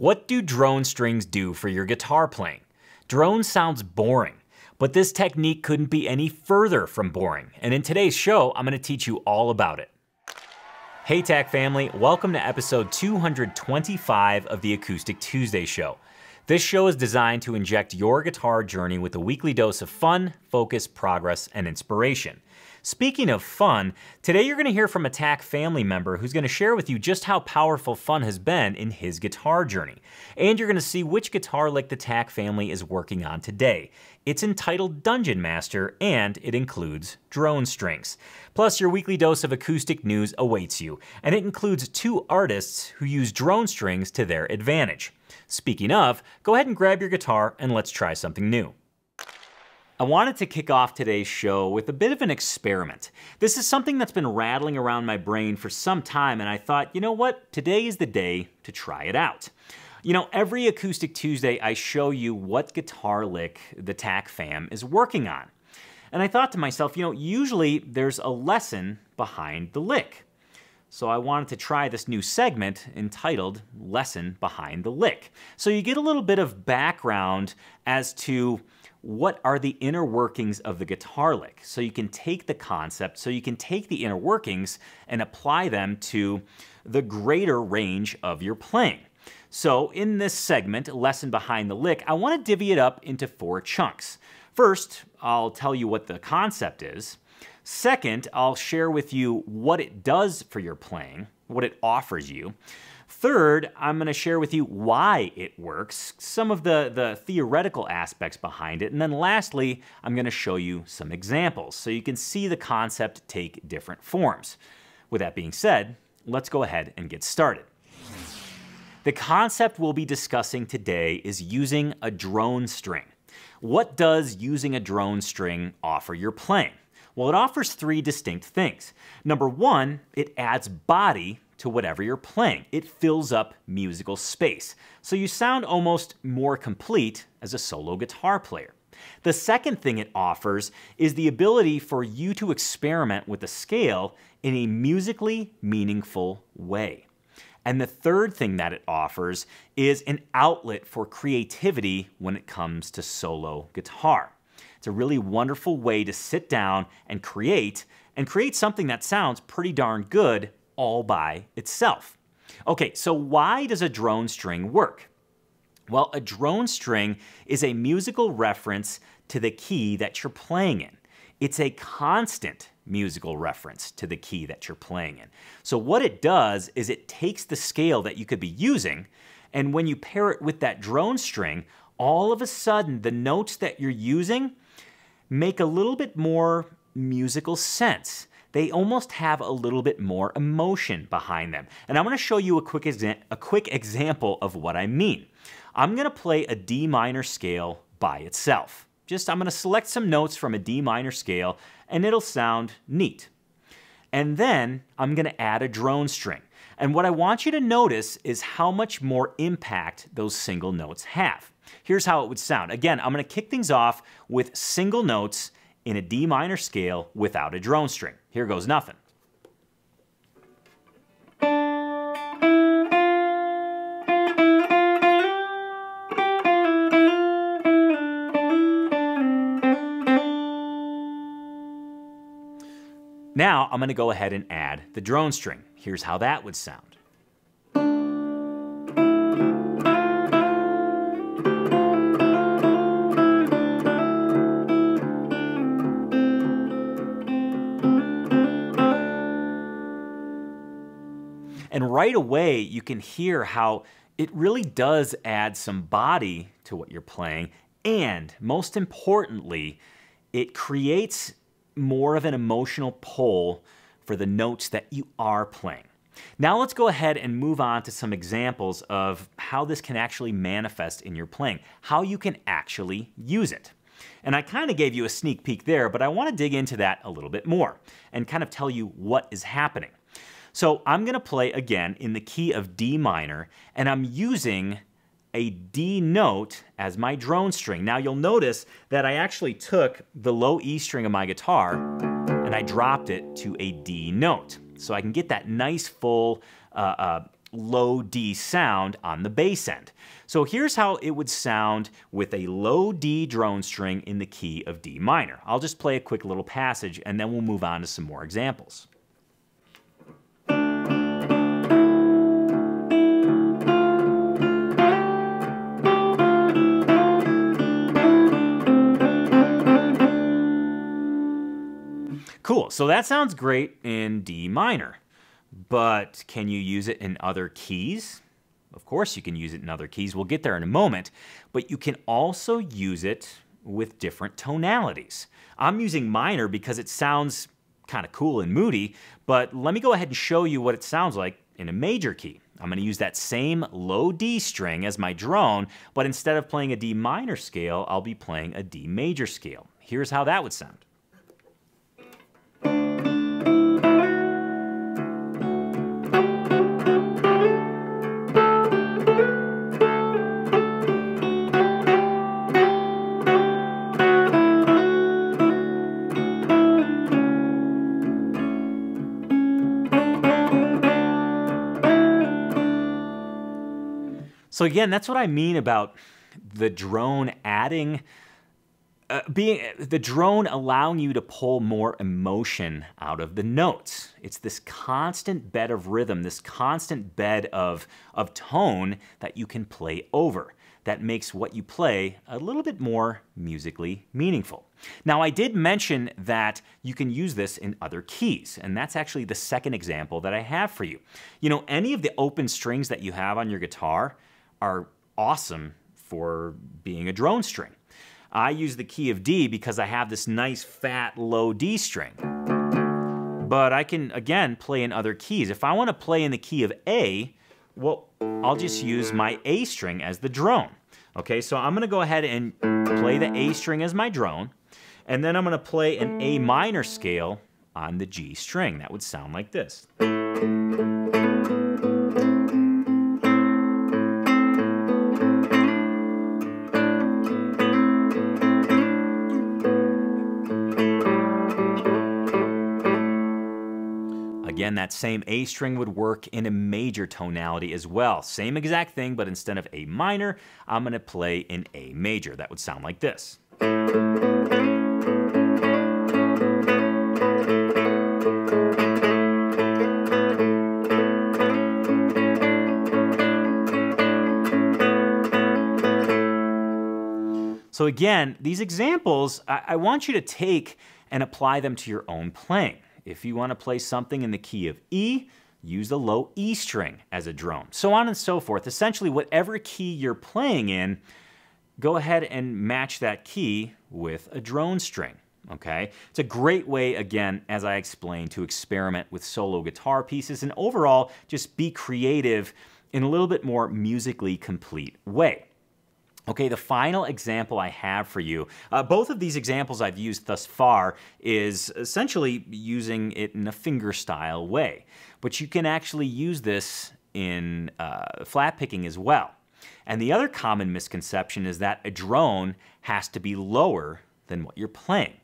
What do drone strings do for your guitar playing? Drone sounds boring, but this technique couldn't be any further from boring, and in today's show, I'm gonna teach you all about it. Hey TAC family, welcome to episode 225 of the Acoustic Tuesday Show. This show is designed to inject your guitar journey with a weekly dose of fun, focus, progress, and inspiration. Speaking of fun, today you're gonna hear from a TAC family member who's gonna share with you just how powerful fun has been in his guitar journey. And you're gonna see which guitar lick the TAC family is working on today. It's entitled Dungeon Master, and it includes drone strings. Plus, your weekly dose of acoustic news awaits you, and it includes two artists who use drone strings to their advantage. Speaking of, go ahead and grab your guitar and let's try something new. I wanted to kick off today's show with a bit of an experiment. This is something that's been rattling around my brain for some time, and I thought, you know what? Today is the day to try it out. You know, every Acoustic Tuesday, I show you what guitar lick the TAC fam is working on. And I thought to myself, you know, usually there's a lesson behind the lick. So I wanted to try this new segment entitled Lesson Behind the Lick. So you get a little bit of background as to what are the inner workings of the guitar lick. So you can take the concept, so you can take the inner workings and apply them to the greater range of your playing. So in this segment, Lesson Behind the Lick, I want to divvy it up into four chunks. First, I'll tell you what the concept is. Second, I'll share with you what it does for your playing, what it offers you. Third, I'm gonna share with you why it works, some of the theoretical aspects behind it, and then lastly, I'm gonna show you some examples so you can see the concept take different forms. With that being said, let's go ahead and get started. The concept we'll be discussing today is using a drone string. What does using a drone string offer your playing? Well, it offers three distinct things. Number one, it adds body to whatever you're playing. It fills up musical space, so you sound almost more complete as a solo guitar player. The second thing it offers is the ability for you to experiment with the scale in a musically meaningful way. And the third thing that it offers is an outlet for creativity when it comes to solo guitar. It's a really wonderful way to sit down and create something that sounds pretty darn good all by itself. Okay, so why does a drone string work? Well, a drone string is a musical reference to the key that you're playing in. It's a constant musical reference to the key that you're playing in. So what it does is it takes the scale that you could be using, and when you pair it with that drone string, all of a sudden the notes that you're using make a little bit more musical sense. They almost have a little bit more emotion behind them. And I'm gonna show you a quick example of what I mean. I'm gonna play a D minor scale by itself. I'm gonna select some notes from a D minor scale and it'll sound neat. And then I'm gonna add a drone string. And what I want you to notice is how much more impact those single notes have. Here's how it would sound. Again, I'm gonna kick things off with single notes in a D minor scale without a drone string. Here goes nothing. Now I'm gonna go ahead and add the drone string. Here's how that would sound. And right away, you can hear how it really does add some body to what you're playing. And most importantly, it creates more of an emotional pull for the notes that you are playing. Now let's go ahead and move on to some examples of how this can actually manifest in your playing, how you can actually use it. And I kind of gave you a sneak peek there, but I want to dig into that a little bit more and kind of tell you what is happening. So I'm gonna play again in the key of D minor, and I'm using a D note as my drone string. Now you'll notice that I actually took the low E string of my guitar and I dropped it to a D note. So I can get that nice full low D sound on the bass end. So here's how it would sound with a low D drone string in the key of D minor. I'll just play a quick little passage and then we'll move on to some more examples. Cool, so that sounds great in D minor, but can you use it in other keys? Of course you can use it in other keys, we'll get there in a moment, but you can also use it with different tonalities. I'm using minor because it sounds kind of cool and moody, but let me go ahead and show you what it sounds like in a major key. I'm gonna use that same low D string as my drone, but instead of playing a D minor scale, I'll be playing a D major scale. Here's how that would sound. So again, that's what I mean about the drone adding, the drone allowing you to pull more emotion out of the notes. It's this constant bed of rhythm, this constant bed of tone that you can play over. That makes what you play a little bit more musically meaningful. Now, I did mention that you can use this in other keys, and that's actually the second example that I have for you. You know, any of the open strings that you have on your guitar are awesome for being a drone string. I use the key of D because I have this nice fat low D string. But I can, again, play in other keys. If I want to play in the key of A, well, I'll just use my A string as the drone. Okay, so I'm gonna go ahead and play the A string as my drone, and then I'm gonna play an A minor scale on the G string. That would sound like this. Again, that same A string would work in a major tonality as well. Same exact thing, but instead of A minor, I'm gonna play in A major. That would sound like this. So again, these examples, I want you to take and apply them to your own playing. If you want to play something in the key of E, use the low E string as a drone, so on and so forth. Essentially, whatever key you're playing in, go ahead and match that key with a drone string, okay? It's a great way, again, as I explained, to experiment with solo guitar pieces and overall, just be creative in a little bit more musically complete way. Okay, the final example I have for you, both of these examples I've used thus far is essentially using it in a finger style way, but you can actually use this in flat picking as well. And the other common misconception is that a drone has to be lower than what you're playing.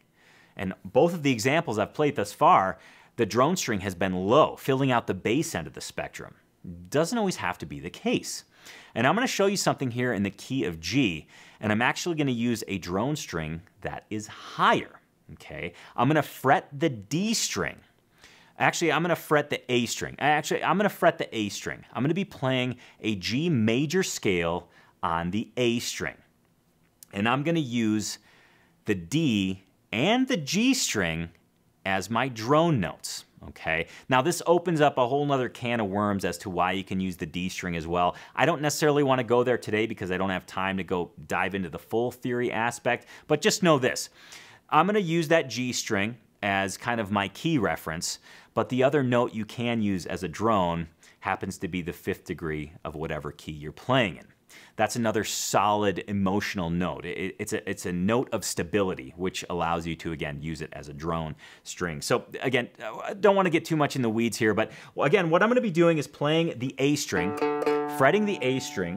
And both of the examples I've played thus far, the drone string has been low, filling out the bass end of the spectrum. Doesn't always have to be the case. And I'm going to show you something here in the key of G, and I'm actually going to use a drone string that is higher, okay? I'm going to fret the D string. Actually, I'm going to fret the A string. I'm going to be playing a G major scale on the A string. And I'm going to use the D and the G string as my drone notes. Okay, now this opens up a whole nother can of worms as to why you can use the D string as well. I don't necessarily want to go there today because I don't have time to go dive into the full theory aspect, but just know this. I'm going to use that G string as kind of my key reference, but the other note you can use as a drone happens to be the fifth degree of whatever key you're playing in. That's another solid emotional note. It's a note of stability, which allows you to, again, use it as a drone string. So again, I don't want to get too much in the weeds here, but again, what I'm going to be doing is playing the A string, fretting the A string,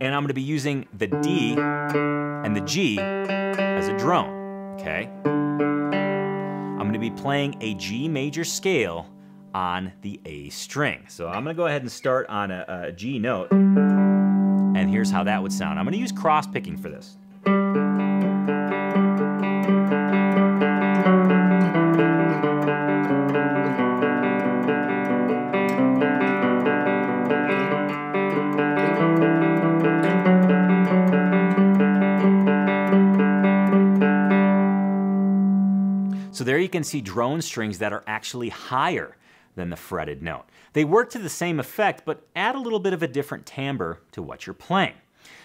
and I'm going to be using the D and the G as a drone, okay? I'm going to be playing a G major scale on the A string. So I'm gonna go ahead and start on a G note, and here's how that would sound. I'm gonna use cross picking for this. So there you can see drone strings that are actually higher than the fretted note. They work to the same effect, but add a little bit of a different timbre to what you're playing.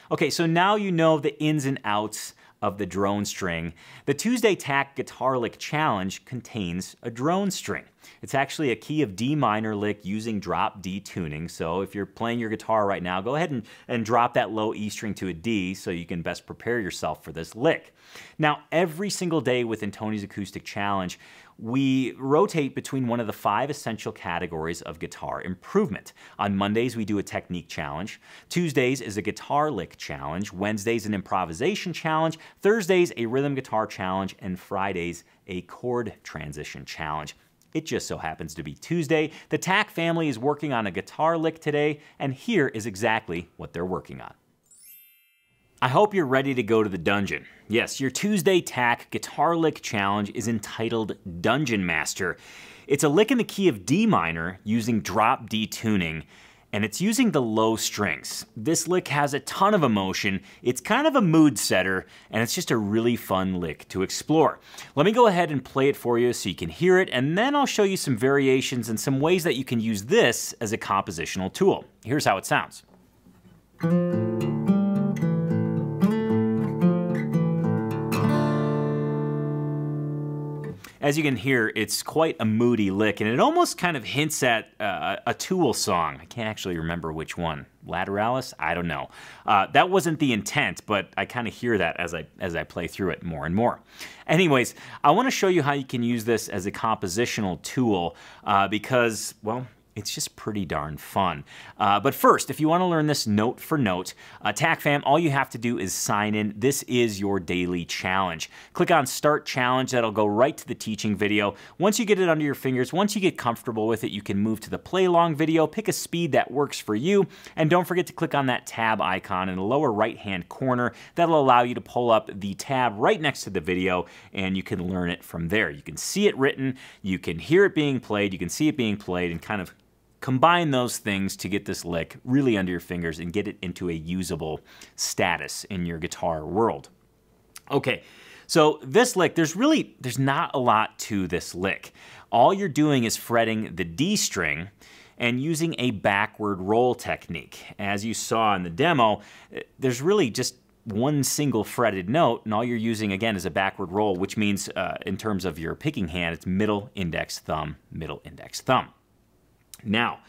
Okay, so now you know the ins and outs of the drone string. The Tuesday TAC Guitar Lick Challenge contains a drone string. It's actually a key of D minor lick using drop D tuning. So if you're playing your guitar right now, go ahead and drop that low E string to a D so you can best prepare yourself for this lick. Now, every single day within Tony's Acoustic Challenge, we rotate between one of the 5 essential categories of guitar improvement. On Mondays, we do a technique challenge. Tuesdays is a guitar lick challenge. Wednesdays, an improvisation challenge. Thursdays, a rhythm guitar challenge. And Fridays, a chord transition challenge. It just so happens to be Tuesday. The TAC family is working on a guitar lick today, and here is exactly what they're working on. I hope you're ready to go to the dungeon. Yes, your Tuesday TAC Guitar Lick Challenge is entitled Dungeon Master. It's a lick in the key of D minor using drop D tuning, and it's using the low strings. This lick has a ton of emotion, it's kind of a mood setter, and it's just a really fun lick to explore. Let me go ahead and play it for you so you can hear it, and then I'll show you some variations and some ways that you can use this as a compositional tool. Here's how it sounds. As you can hear, it's quite a moody lick, and it almost kind of hints at a Tool song. I can't actually remember which one. Lateralis? I don't know. That wasn't the intent, but I kind of hear that as I play through it more and more. Anyways, I want to show you how you can use this as a compositional tool because, well, it's just pretty darn fun. But first, if you want to learn this note for note, TAC fam, all you have to do is sign in. This is your daily challenge. Click on Start Challenge. That'll go right to the teaching video. Once you get it under your fingers, once you get comfortable with it, you can move to the play along video, pick a speed that works for you, and don't forget to click on that tab icon in the lower right-hand corner. That'll allow you to pull up the tab right next to the video, and you can learn it from there. You can see it written, you can hear it being played, you can see it being played, and kind of combine those things to get this lick really under your fingers and get it into a usable status in your guitar world. Okay, so this lick, there's not a lot to this lick. All you're doing is fretting the D string and using a backward roll technique. As you saw in the demo, there's really just one single fretted note, and all you're using again is a backward roll, which means in terms of your picking hand, it's middle, index, thumb, middle, index, thumb. Now,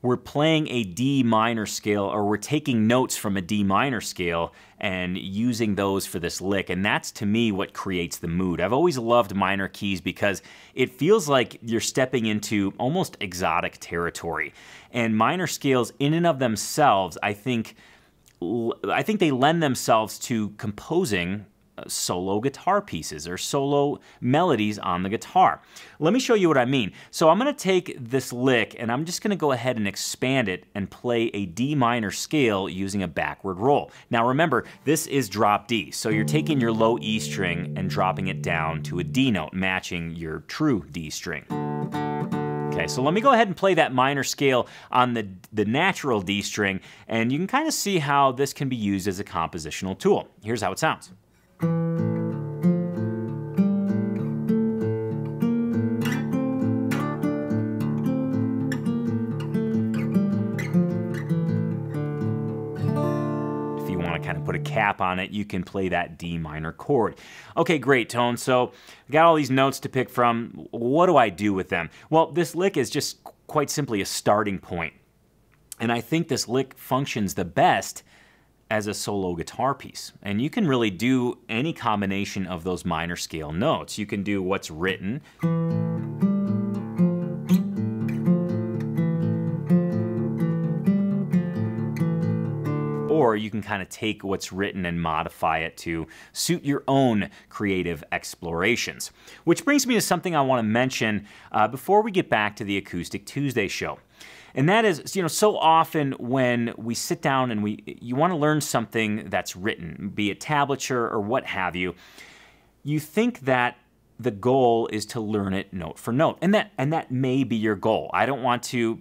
we're playing a D minor scale, or we're taking notes from a D minor scale and using those for this lick, and that's to me what creates the mood. I've always loved minor keys because it feels like you're stepping into almost exotic territory. And minor scales in and of themselves, I think they lend themselves to composing solo guitar pieces or solo melodies on the guitar. Let me show you what I mean. So I'm going to take this lick and I'm just going to go ahead and expand it and play a D minor scale using a backward roll. Now remember, this is drop D, so you're taking your low E string and dropping it down to a D note, matching your true D string. Okay, so let me go ahead and play that minor scale on the natural D string, and you can kind of see how this can be used as a compositional tool. Here's how it sounds. If you want to kind of put a cap on it, you can play that D minor chord. Okay, great, Tone. So I got all these notes to pick from. What do I do with them? Well, this lick is just quite simply a starting point. And I think this lick functions the best as a solo guitar piece. And you can really do any combination of those minor scale notes. You can do what's written. or you can kind of take what's written and modify it to suit your own creative explorations. Which brings me to something I want to mention before we get back to the Acoustic Tuesday show. And that is, you know, so often when we sit down and you want to learn something that's written, be it tablature or what have you, you think that the goal is to learn it note for note, and that may be your goal. I don't want to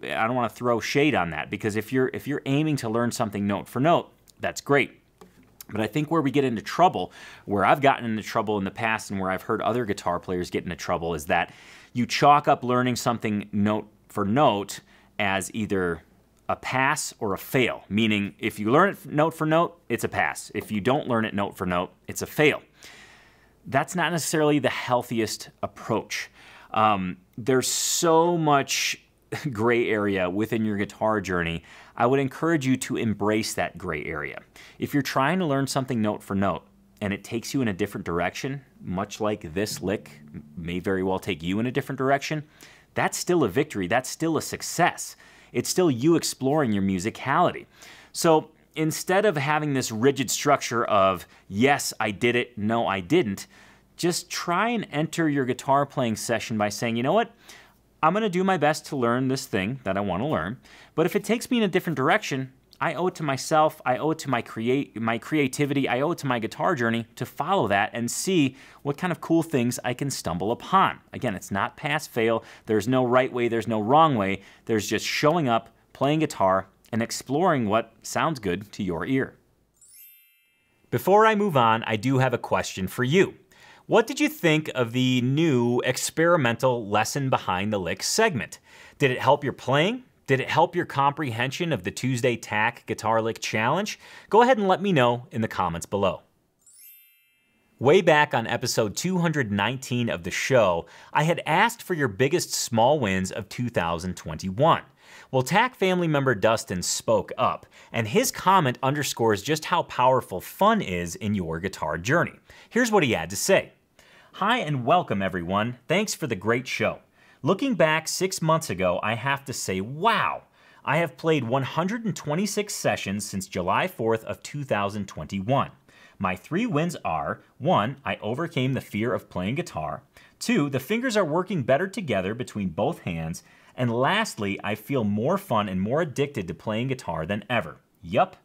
throw shade on that, because if you're aiming to learn something note for note, that's great. But I think where we get into trouble, where I've gotten into trouble in the past, and where I've heard other guitar players get into trouble, is that you chalk up learning something note for note as either a pass or a fail, meaning if you learn it note for note, it's a pass. If you don't learn it note for note, it's a fail. That's not necessarily the healthiest approach. There's so much gray area within your guitar journey. I would encourage you to embrace that gray area. If you're trying to learn something note for note and it takes you in a different direction, much like this lick may very well take you in a different direction, that's still a victory, that's still a success. It's still you exploring your musicality. So instead of having this rigid structure of, yes, I did it, no, I didn't, just try and enter your guitar playing session by saying, you know what, I'm gonna do my best to learn this thing that I wanna learn, but if it takes me in a different direction, I owe it to myself, I owe it to my creativity, I owe it to my guitar journey to follow that and see what kind of cool things I can stumble upon. Again, it's not pass-fail, there's no right way, there's no wrong way, there's just showing up, playing guitar, and exploring what sounds good to your ear. Before I move on, I do have a question for you. What did you think of the new experimental Lesson Behind the Lick segment? Did it help your playing? Did it help your comprehension of the Tuesday TAC Guitar Lick Challenge? Go ahead and let me know in the comments below. Way back on episode 219 of the show, I had asked for your biggest small wins of 2021. Well, TAC family member Dustin spoke up, and his comment underscores just how powerful fun is in your guitar journey. Here's what he had to say. Hi and welcome everyone, thanks for the great show. Looking back 6 months ago, I have to say, wow, I have played 126 sessions since July 4th of 2021. My 3 wins are, 1, I overcame the fear of playing guitar, 2, the fingers are working better together between both hands, and lastly, I feel more fun and more addicted to playing guitar than ever. Yup.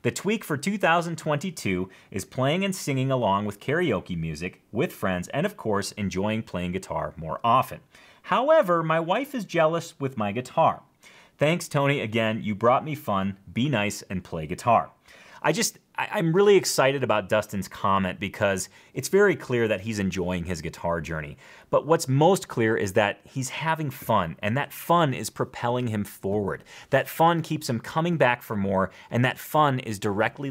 The tweak for 2022 is playing and singing along with karaoke music, with friends, and of course, enjoying playing guitar more often. However, my wife is jealous with my guitar. Thanks, Tony, again, you brought me fun, be nice, and play guitar. I'm really excited about Dustin's comment because it's very clear that he's enjoying his guitar journey. But what's most clear is that he's having fun, and that fun is propelling him forward. That fun keeps him coming back for more, and that fun is directly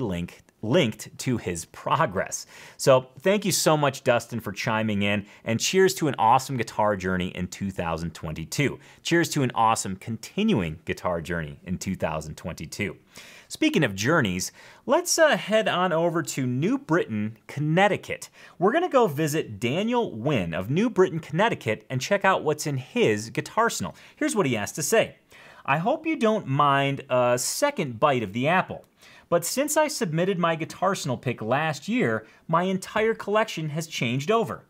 linked to his progress. So thank you so much, Dustin, for chiming in, and cheers to an awesome guitar journey in 2022. Cheers to an awesome continuing guitar journey in 2022. Speaking of journeys, let's head on over to New Britain, Connecticut. We're gonna go visit Daniel Wynn of New Britain, Connecticut, and check out what's in his guitarsenal. Here's what he has to say. I hope you don't mind a second bite of the apple, but since I submitted my guitarsenal pick last year, my entire collection has changed over,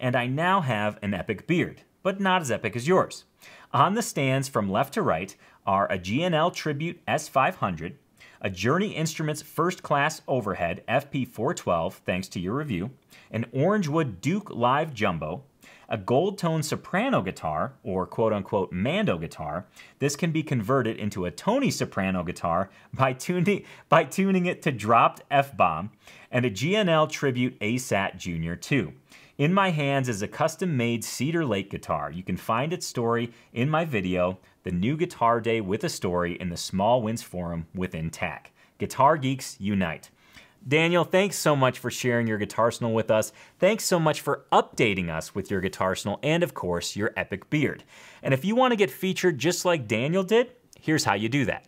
and I now have an epic beard, but not as epic as yours. On the stands from left to right are a GNL Tribute S500, a Journey Instruments First Class Overhead FP412, thanks to your review, an Orangewood Duke Live Jumbo, a Gold Tone soprano guitar, or quote-unquote Mando guitar. This can be converted into a Tony soprano guitar by tuning it to dropped F-bomb, and a GNL Tribute ASAT Jr. 2. In my hands is a custom-made Cedar Lake guitar. You can find its story in my video, The New Guitar Day with a Story, in the Small Wins Forum within TAC. Guitar Geeks Unite. Daniel, thanks so much for sharing your guitarsenal with us. Thanks so much for updating us with your guitarsenal and, of course, your epic beard. And if you want to get featured just like Daniel did, here's how you do that.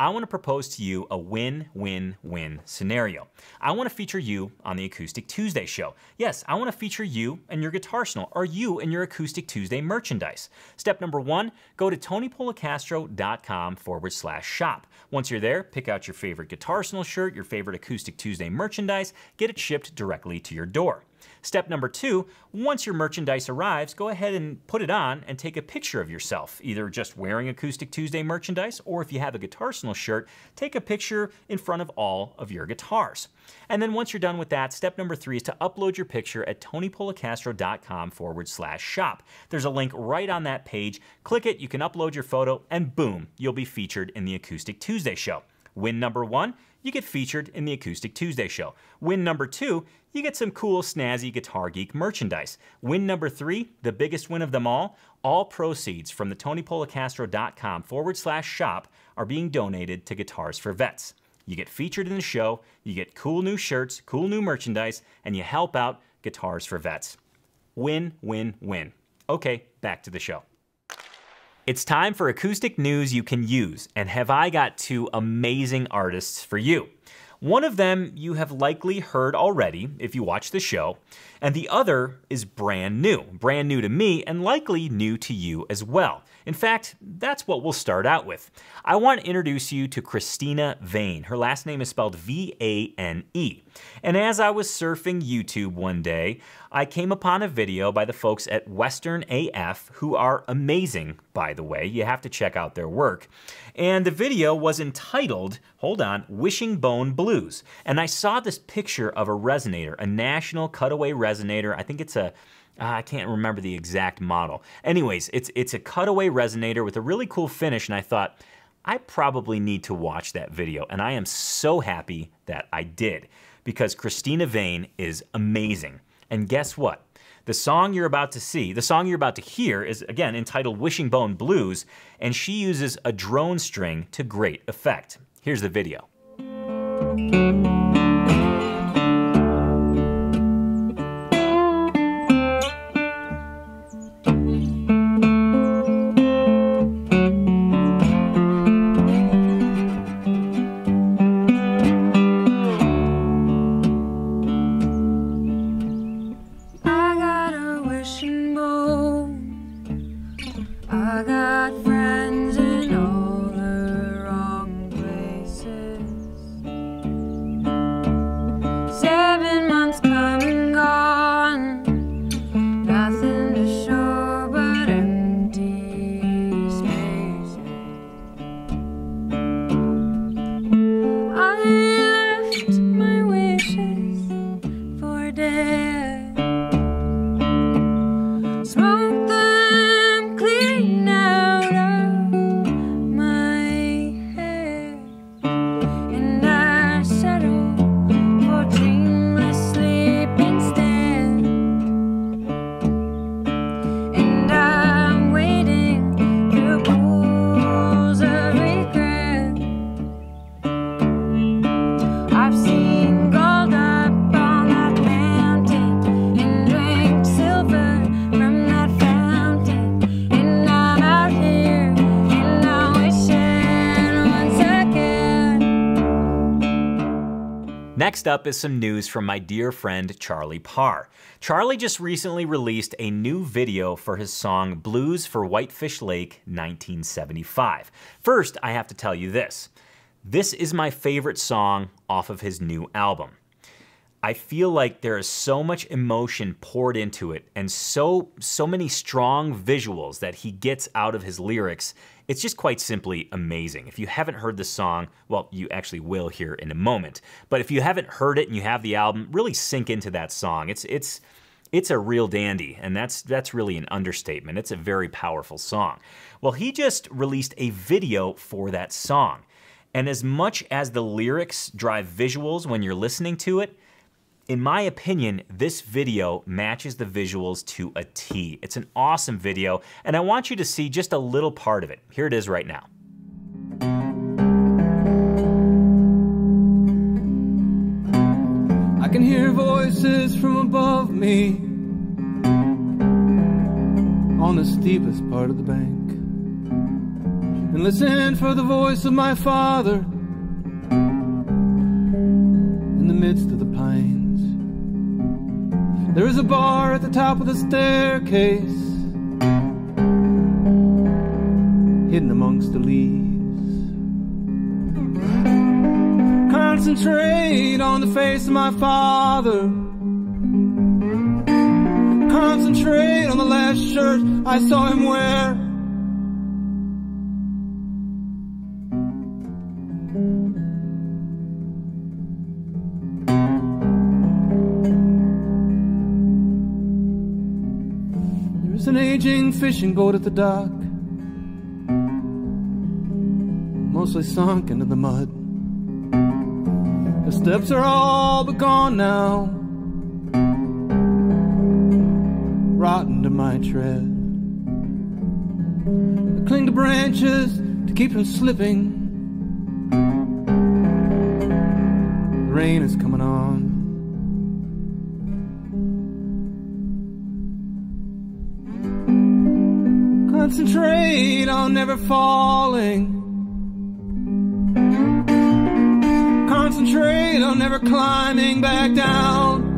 I want to propose to you a win-win-win scenario. I want to feature you on the Acoustic Tuesday show. Yes, I want to feature you and your guitar arsenal, or you and your Acoustic Tuesday merchandise. Step number one, go to tonypolicastro.com/shop. Once you're there, pick out your favorite guitar arsenal shirt, your favorite Acoustic Tuesday merchandise, get it shipped directly to your door. Step number two, once your merchandise arrives, go ahead and put it on and take a picture of yourself, either just wearing Acoustic Tuesday merchandise, or if you have a Guitarsenal shirt, take a picture in front of all of your guitars. And then once you're done with that, step number three is to upload your picture at tonypolicastro.com/shop. There's a link right on that page. Click it, you can upload your photo, and boom, you'll be featured in the Acoustic Tuesday show. Win number one, you get featured in the Acoustic Tuesday show. Win number two, you get some cool, snazzy Guitar Geek merchandise. Win number three, the biggest win of them all proceeds from the tonypolicastro.com/shop are being donated to Guitars for Vets. You get featured in the show, you get cool new shirts, cool new merchandise, and you help out Guitars for Vets. Win, win, win. Okay, back to the show. It's time for acoustic news you can use, and have I got two amazing artists for you. One of them you have likely heard already if you watch the show, and the other is brand new to me and likely new to you as well. In fact, that's what we'll start out with. I want to introduce you to Christina Vane. Her last name is spelled V-A-N-E. And as I was surfing YouTube one day, I came upon a video by the folks at Western AF, who are amazing, by the way. You have to check out their work. And the video was entitled, hold on, Wishing Bone Blues. And I saw this picture of a resonator, a national cutaway resonator. I think it's a I can't remember the exact model. Anyways, it's a cutaway resonator with a really cool finish, and I thought, I probably need to watch that video, and I am so happy that I did, because Christina Vane is amazing. And guess what? The song you're about to see, the song you're about to hear is, again, entitled Wishing Bone Blues, and she uses a drone string to great effect. Here's the video. Next up is some news from my dear friend Charlie Parr. Charlie just recently released a new video for his song Blues for Whitefish Lake 1975. First, I have to tell you this. This is my favorite song off of his new album. I feel like there is so much emotion poured into it, and so many strong visuals that he gets out of his lyrics. It's just quite simply amazing. If you haven't heard the song, well, you actually will hear in a moment. But if you haven't heard it and you have the album, really sink into that song. It's a real dandy, and that's really an understatement. It's a very powerful song. Well, he just released a video for that song. And as much as the lyrics drive visuals when you're listening to it, in my opinion, this video matches the visuals to a T. It's an awesome video, and I want you to see just a little part of it. Here it is right now. I can hear voices from above me on the steepest part of the bank. and listen for the voice of my father in the midst of the pines. There is a bar at the top of the staircase, hidden amongst the leaves. Concentrate on the face of my father. Concentrate on the last shirt I saw him wear. There's an aging fishing boat at the dock, mostly sunk into the mud. The steps are all but gone now, rotten to my tread. I cling to branches to keep from slipping. The rain is coming on. Concentrate on never falling. Concentrate on never climbing back down.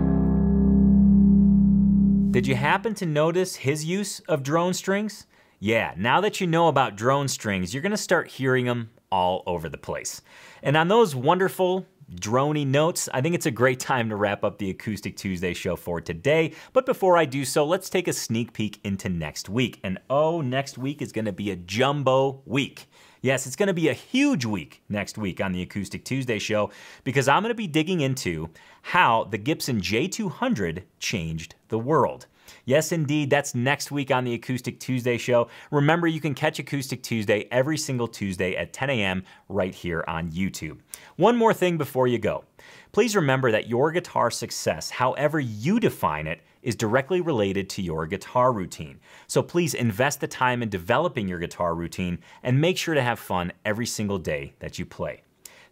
Did you happen to notice his use of drone strings? Yeah, now that you know about drone strings, you're gonna start hearing them all over the place. And on those wonderful droney notes, I think it's a great time to wrap up the Acoustic Tuesday show for today. But before I do so, let's take a sneak peek into next week. And oh, next week is gonna be a jumbo week. Yes, it's gonna be a huge week next week on the Acoustic Tuesday show, because I'm gonna be digging into how the Gibson J200 changed the world. Yes, indeed, that's next week on the Acoustic Tuesday show. Remember, you can catch Acoustic Tuesday every single Tuesday at 10 a.m. right here on YouTube. One more thing before you go. Please remember that your guitar success, however you define it, is directly related to your guitar routine. So please invest the time in developing your guitar routine and make sure to have fun every single day that you play.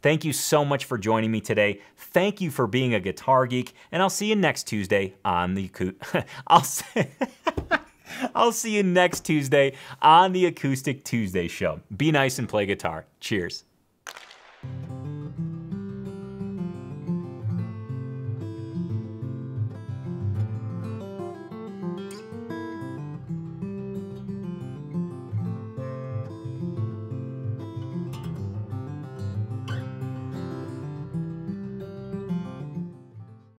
Thank you so much for joining me today. Thank you for being a guitar geek, and I'll see you next Tuesday on the I'll see you next Tuesday on the Acoustic Tuesday show. Be nice and play guitar. Cheers.